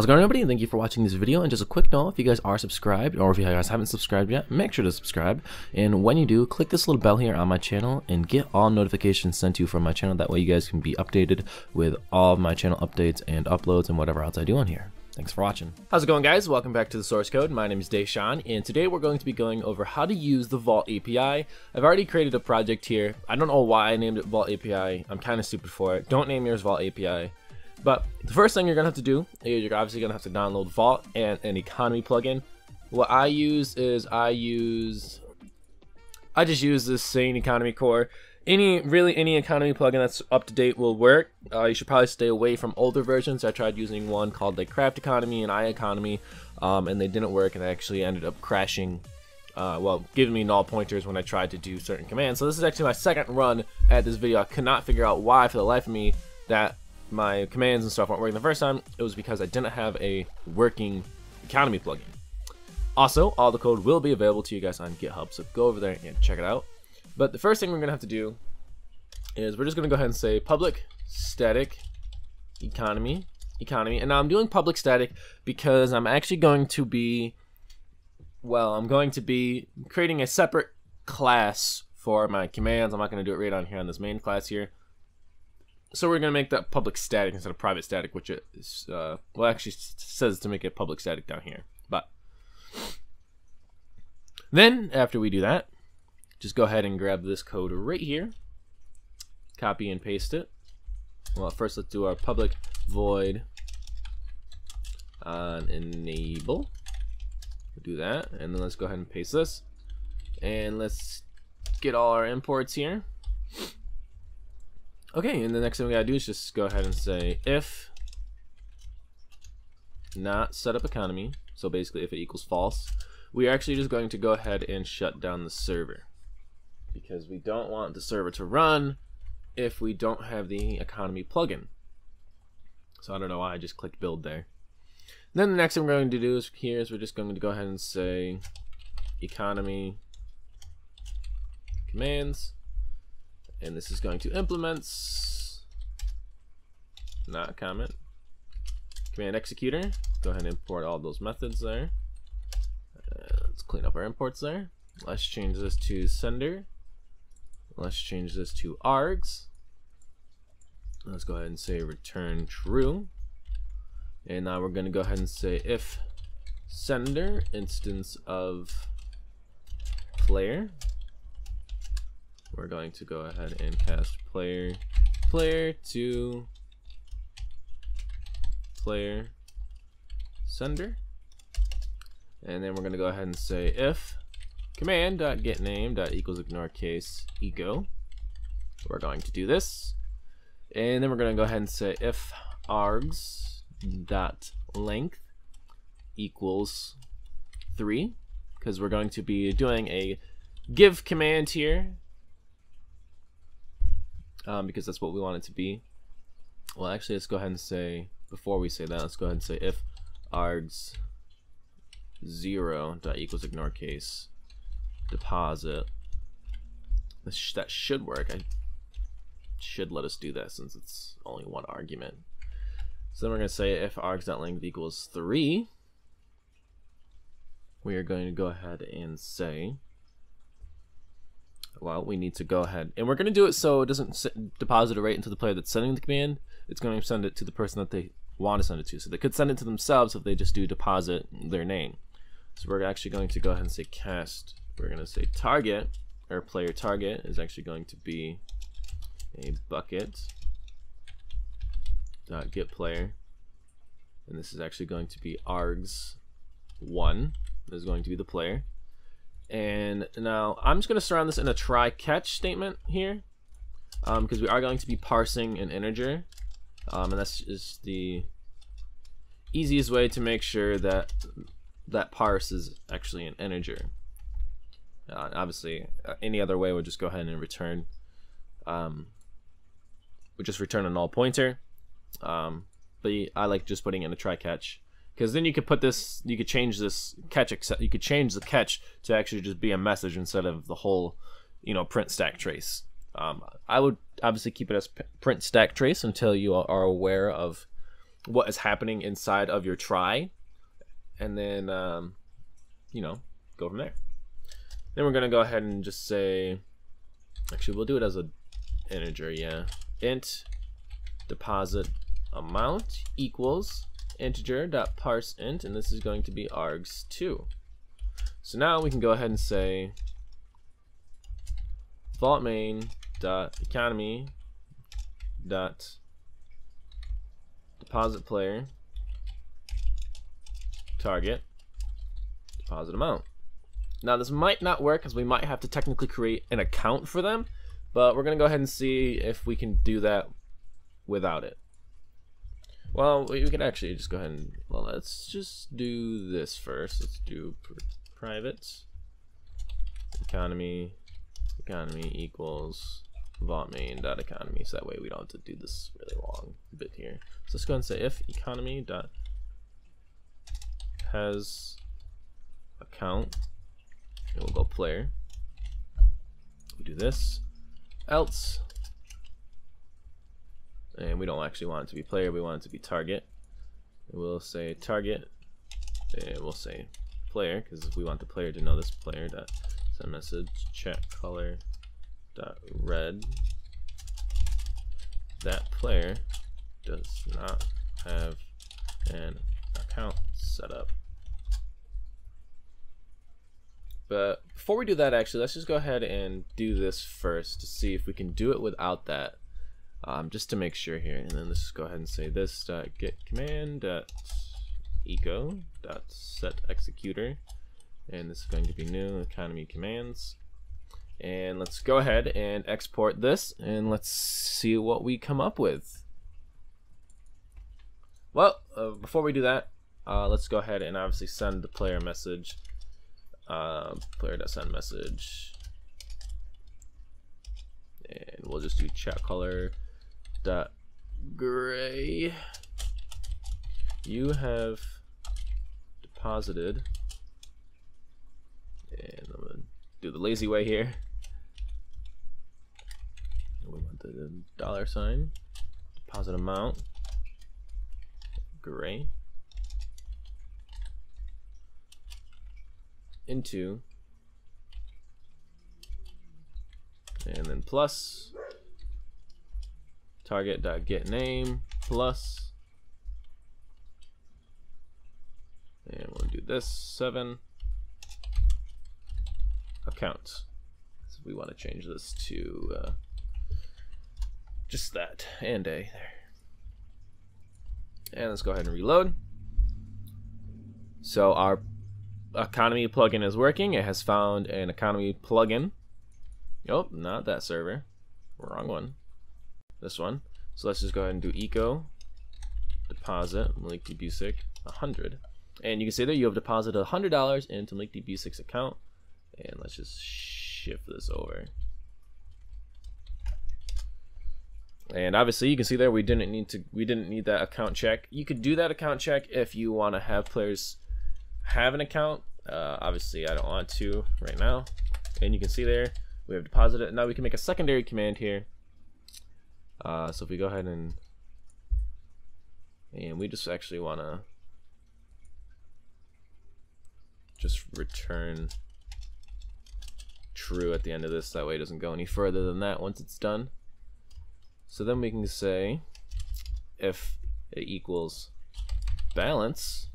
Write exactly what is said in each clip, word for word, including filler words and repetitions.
How's it going, everybody? Thank you for watching this video. And just a quick note, if you guys are subscribed, or if you guys haven't subscribed yet, make sure to subscribe. And when you do, click this little bell here on my channel and get all notifications sent to you from my channel. That way you guys can be updated with all of my channel updates and uploads and whatever else I do on here. Thanks for watching. How's it going, guys? Welcome back to The Source Code. My name is Deshaun, and today we're going to be going over how to use the Vault A P I. I've already created a project here. I don't know why I named it Vault A P I. I'm kind of stupid for it. Don't name yours Vault A P I. But the first thing you're going to have to do is you're obviously going to have to download Vault and an economy plugin. What I use is I use, I just use this same economy core. Any, really any economy plugin that's up to date will work. Uh, you should probably stay away from older versions. I tried using one called like Craft Economy and iEconomy, um, and they didn't work, and I actually ended up crashing. Uh, well, giving me null pointers when I tried to do certain commands. So this is actually my second run at this video. I could not figure out why for the life of me that my commands and stuff weren't working the first time. It was because I didn't have a working economy plugin. Also, all the code will be available to you guys on GitHub, so go over there and check it out. But the first thing we're gonna have to do is we're just gonna go ahead and say public static economy economy. And now I'm doing public static because I'm actually going to be, well, I'm going to be creating a separate class for my commands. I'm not gonna do it right on here on this main class here. So we're going to make that public static instead of private static, which is, uh, well, actually says to make it public static down here. But then after we do that, just go ahead and grab this code right here, copy and paste it. Well, first let's do our public void on enable. We'll do that, and then let's go ahead and paste this, and let's get all our imports here. Okay, and the next thing we gotta do is just go ahead and say if not setup economy. So basically if it equals false, we are actually just going to go ahead and shut down the server, because we don't want the server to run if we don't have the economy plugin. So I don't know why I just clicked build there. And then the next thing we're going to do is here is we're just going to go ahead and say economy commands. And this is going to implements, not comment, command executor. Go ahead and import all those methods there. Uh, let's clean up our imports there. Let's change this to sender. Let's change this to args. Let's go ahead and say return true. And now we're going to go ahead and say if sender instance of player. We're going to go ahead and cast player, player to player sender. And then we're going to go ahead and say if command.getName equals ignore case ego. We're going to do this. And then we're going to go ahead and say if args.length equals three, because we're going to be doing a give command here. Um, because that's what we want it to be. Well, actually, let's go ahead and say, before we say that, let's go ahead and say if args zero dot equals ignore case deposit. This sh that should work. I should let us do that since it's only one argument. So then we're going to say if args dot length equals three. We are going to go ahead and say, well, we need to go ahead, and we're going to do it so it doesn't deposit a rate into the player that's sending the command. It's going to send it to the person that they want to send it to. So they could send it to themselves if they just do deposit their name. So we're actually going to go ahead and say cast. We're going to say target, or player target is actually going to be a bucket dot get player, and this is actually going to be args one is going to be the player. And now I'm just going to surround this in a try catch statement here, because um, we are going to be parsing an integer, um, and that's just the easiest way to make sure that that parse is actually an integer. Uh, obviously, uh, any other way would just go ahead and return, um, we just return a null pointer. Um, but I like just putting in a try catch, because then you could put this, you could change this catch, except you could change the catch to actually just be a message instead of the whole, you know, print stack trace. Um, I would obviously keep it as print stack trace until you are aware of what is happening inside of your try, and then um, you know, go from there. Then we're gonna go ahead and just say, actually we'll do it as an integer, yeah. Int deposit amount equals integer dot parse int, and this is going to be args two. So now we can go ahead and say VaultMain dot economy dot deposit player target deposit amount. Now this might not work because we might have to technically create an account for them, but we're gonna go ahead and see if we can do that without it. Well, we could actually just go ahead and, well, let's just do this first. Let's do private economy economy equals VaultMain.economy, so that way we don't have to do this really long bit here. So let's go ahead and say if economy dot has account, it will go player. We do this, else, and we don't actually want it to be player, we want it to be target. We'll say target, and we'll say player, because we want the player to know this. Player dot send message chat color dot red. That player does not have an account set up. But before we do that, actually, let's just go ahead and do this first to see if we can do it without that, um, just to make sure here. And then let's go ahead and say this dot get command dot echo dot set executor, and this is going to be new economy commands. And let's go ahead and export this, and let's see what we come up with. Well, uh, before we do that, uh, let's go ahead and obviously send the player message. Uh, player.send message, and we'll just do chat color dot gray. You have deposited, and I'm gonna do the lazy way here. We want the dollar sign deposit amount gray into, and then plus target dot get name plus, and we'll do this seven account. So we want to change this to uh, just that and a there. And let's go ahead and reload. So our economy plugin is working. It has found an economy plugin. Oh, not that server. Wrong one. This one. So let's just go ahead and do eco deposit Malik T. Busic one hundred. And you can see that you have deposited one hundred dollars into Malik T. Busic's account. And let's just shift this over. And obviously you can see there we didn't need to we didn't need that account check. You could do that account check if you want to have players have an account. Uh, obviously I don't want to right now, and you can see there we have deposited. Now we can make a secondary command here, uh, so if we go ahead and and we just actually want to just return true at the end of this, that way it doesn't go any further than that once it's done. So then we can say if it equals balance,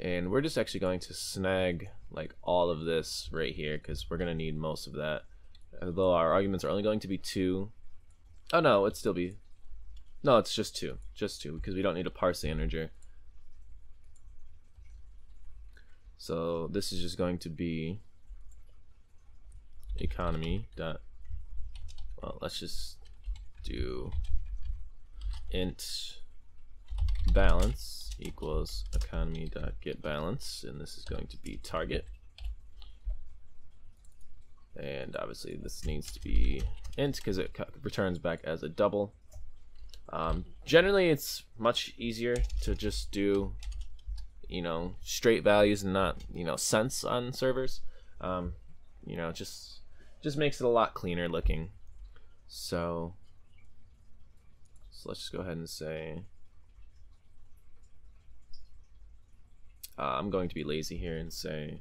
and we're just actually going to snag like all of this right here, because we're gonna need most of that. Although our arguments are only going to be two. Oh no, it'd still be, no, it's just two, just two, because we don't need to parse the integer. So this is just going to be economy dot. Well, let's just do int balance equals economy dot get balance, and this is going to be target, and obviously this needs to be int because it returns back as a double. Um, generally it's much easier to just do, you know, straight values and not, you know, cents on servers. Um, you know, just just makes it a lot cleaner looking. So so let's just go ahead and say uh, I'm going to be lazy here and say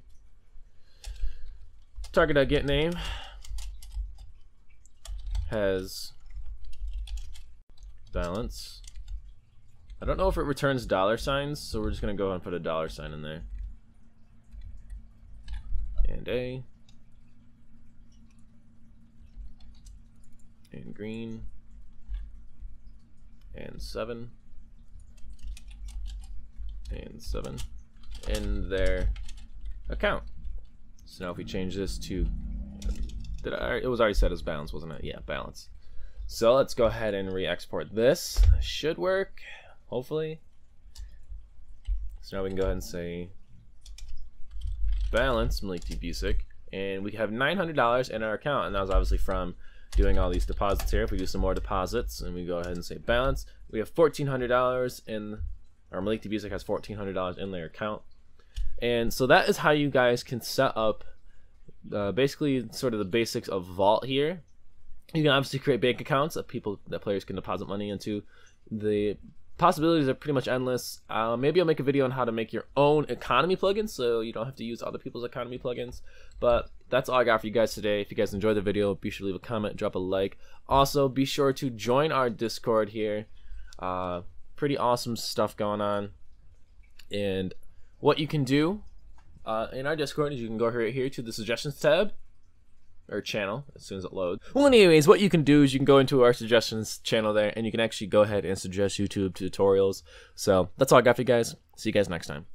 target.get name has balance. I don't know if it returns dollar signs, so we're just gonna go and put a dollar sign in there. And A. And green. And seven. And seven. In their account. So now if we change this to, did I, it was already set as balance, wasn't it? Yeah, balance. So let's go ahead and re-export this. Should work, hopefully. So now we can go ahead and say balance Malik T. Busic, and we have nine hundred dollars in our account, and that was obviously from doing all these deposits here. If we do some more deposits and we go ahead and say balance, we have fourteen hundred dollars in, or Malik T. Busic has fourteen hundred dollars in their account. And so that is how you guys can set up uh, basically sort of the basics of Vault here. You can obviously create bank accounts that people, that players can deposit money into. The possibilities are pretty much endless. Uh, maybe I'll make a video on how to make your own economy plugins so you don't have to use other people's economy plugins. But that's all I got for you guys today. If you guys enjoyed the video, be sure to leave a comment, drop a like. Also, be sure to join our Discord here. Uh, pretty awesome stuff going on. And what you can do uh, in our Discord is you can go right here to the suggestions tab, or channel, as soon as it loads. Well, anyways, what you can do is you can go into our suggestions channel there, and you can actually go ahead and suggest YouTube tutorials. So that's all I got for you guys. See you guys next time.